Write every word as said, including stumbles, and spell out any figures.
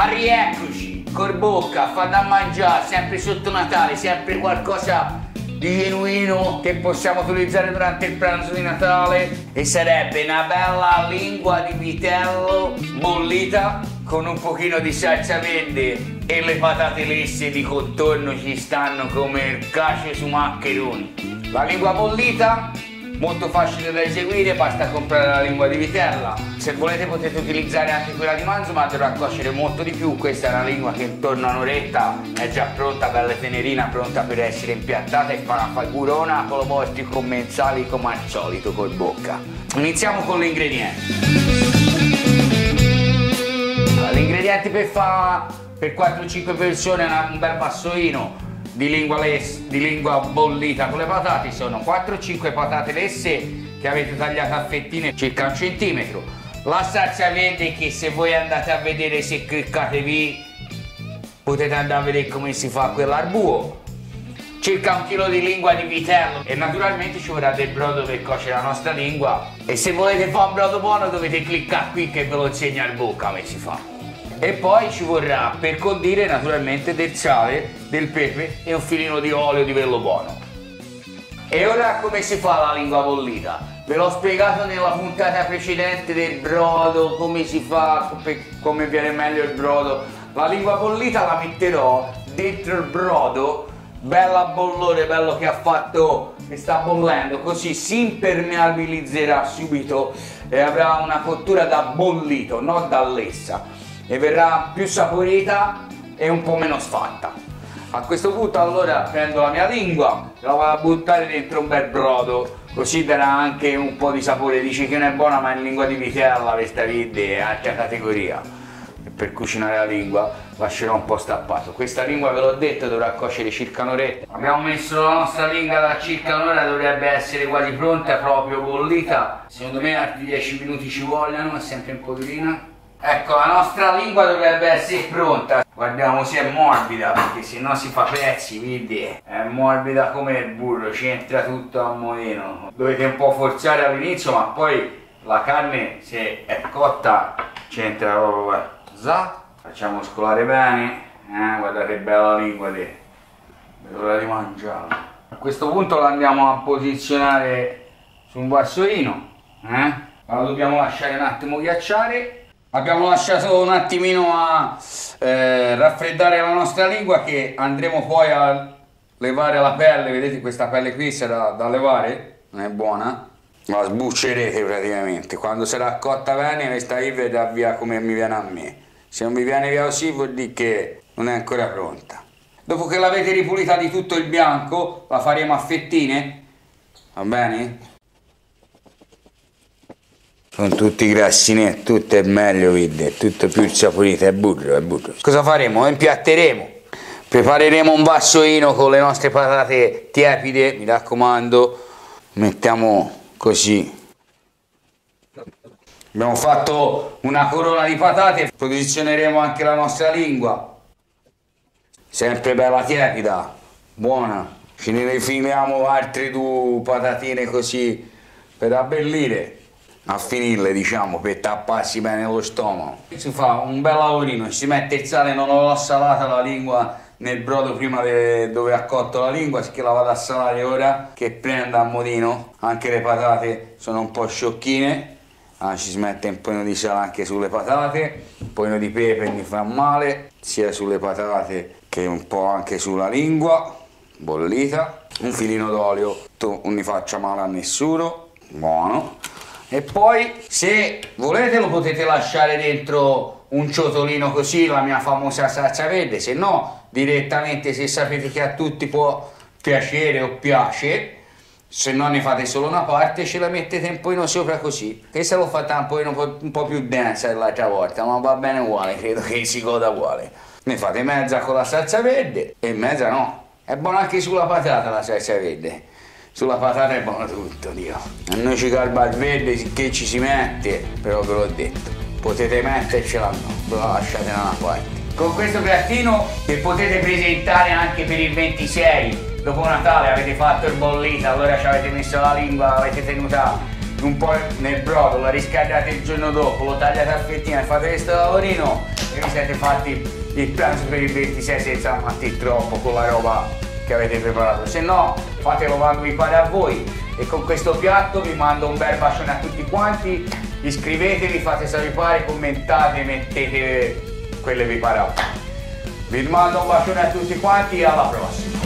Ah, rieccoci, Corbocca, fa da mangiare, sempre sotto Natale, sempre qualcosa di genuino che possiamo utilizzare durante il pranzo di Natale, e sarebbe una bella lingua di vitello bollita con un pochino di salsa verde e le patate lesse di contorno ci stanno come il cacio su maccheroni. La lingua bollita molto facile da eseguire, basta comprare la lingua di vitella. Se volete potete utilizzare anche quella di manzo, ma dovrà cuocere molto di più. Questa è una lingua che intorno a un'oretta è già pronta, bella tenerina, pronta per essere impiattata e fa una figurona con i vostri commensali come al solito, col bocca. Iniziamo con gli ingredienti. Allora, gli ingredienti per fare per quattro cinque persone un bel vassoino Di lingua, les, di lingua bollita con le patate sono quattro cinque patate lesse che avete tagliato a fettine circa un centimetro, la salsa verde che se voi andate a vedere, se cliccatevi, potete andare a vedere come si fa quell'arbuo, circa un chilo di lingua di vitello, e naturalmente ci vorrà del brodo per cuocere la nostra lingua, e se volete fare un brodo buono dovete cliccare qui che ve lo insegna il bocca come si fa. E poi ci vorrà per condire naturalmente del sale, del pepe e un filino di olio di vello buono. E ora come si fa la lingua bollita? Ve l'ho spiegato nella puntata precedente del brodo, come si fa, come viene meglio il brodo. La lingua bollita la metterò dentro il brodo, bella bollore, bello che ha fatto e sta bollendo, così si impermeabilizzerà subito e avrà una cottura da bollito, non da lessa, e verrà più saporita e un po' meno sfatta. A questo punto allora prendo la mia lingua, la vado a buttare dentro un bel brodo, così darà anche un po' di sapore. Dici che non è buona, ma in lingua di vitella questa vide è altra categoria, e per cucinare la lingua lascerò un po' stappato. Questa lingua, ve l'ho detto, dovrà cuocere circa un'oretta. Abbiamo messo la nostra lingua da circa un'ora, dovrebbe essere quasi pronta, proprio bollita. Secondo me altri dieci minuti ci vogliono, è sempre un po' durina. Ecco, la nostra lingua dovrebbe essere pronta. Guardiamo se è morbida, perché se no si fa pezzi, quindi è morbida come il burro, c'entra tutto a molino. Dovete un po' forzare all'inizio, ma poi la carne, se è cotta, c'entra proprio. Za. Facciamo scolare bene. Eh, guardate che bella lingua di... l'ora di mangiarla. A questo punto la andiamo a posizionare su un vassoino. Eh? La dobbiamo lasciare un attimo ghiacciare. Abbiamo lasciato un attimino a eh, raffreddare la nostra lingua, che andremo poi a levare la pelle. Vedete, questa pelle qui sarà da levare, non è buona, la sbuccerete praticamente. Quando sarà cotta bene questa lì verrà via come mi viene a me. Se non vi viene via così vuol dire che non è ancora pronta. Dopo che l'avete ripulita di tutto il bianco la faremo a fettine, va bene? Sono tutti grassinetti, tutto è meglio, vede, tutto più saporito, è burro, è burro. Cosa faremo? Impiatteremo. Prepareremo un vassoino con le nostre patate tiepide, mi raccomando. Mettiamo così. Abbiamo fatto una corona di patate, posizioneremo anche la nostra lingua. Sempre bella tiepida, buona. Ce ne rifiliamo altre due patatine così per abbellire. A finirle, diciamo, per tapparsi bene lo stomaco. Si fa un bel lavorino, si mette il sale, non l'ho salata la lingua nel brodo prima de dove ha cotto la lingua, che la vado a salare ora, che prenda a modino. Anche le patate sono un po' sciocchine, ah, ci si mette un po' di sale anche sulle patate, un po' di pepe mi fa male, sia sulle patate che un po' anche sulla lingua bollita. Un filino d'olio, non ne faccia male a nessuno, buono. E poi, se volete, lo potete lasciare dentro un ciotolino così, la mia famosa salsa verde, se no direttamente, se sapete che a tutti può piacere o piace, se no ne fate solo una parte, ce la mettete un pochino sopra così. Questa l'ho fatta un pochino un po' più densa dell'altra volta, ma va bene uguale, credo che si goda uguale. Ne fate mezza con la salsa verde e mezza no. È buona anche sulla patata la salsa verde. Sulla patata è buono tutto, Dio. A noi ci calma il verde che ci si mette, però ve l'ho detto. Potete mettercela, no, ve la lasciate da una parte. Con questo piattino che potete presentare anche per il ventisei, dopo Natale avete fatto il bollito, allora ci avete messo la lingua, l'avete tenuta un po' nel brodo, la riscaldate il giorno dopo, lo tagliate a fettina e fate questo lavorino. se vi siete fatti il pranzo per il ventisei senza amarti troppo con la roba che avete preparato, se no fatelo quando vi pare a voi. E con questo piatto vi mando un bel bacione a tutti quanti, iscrivetevi, fate salutare, commentate, mettete quello che vi pare. Vi mando un bacione a tutti quanti e alla prossima.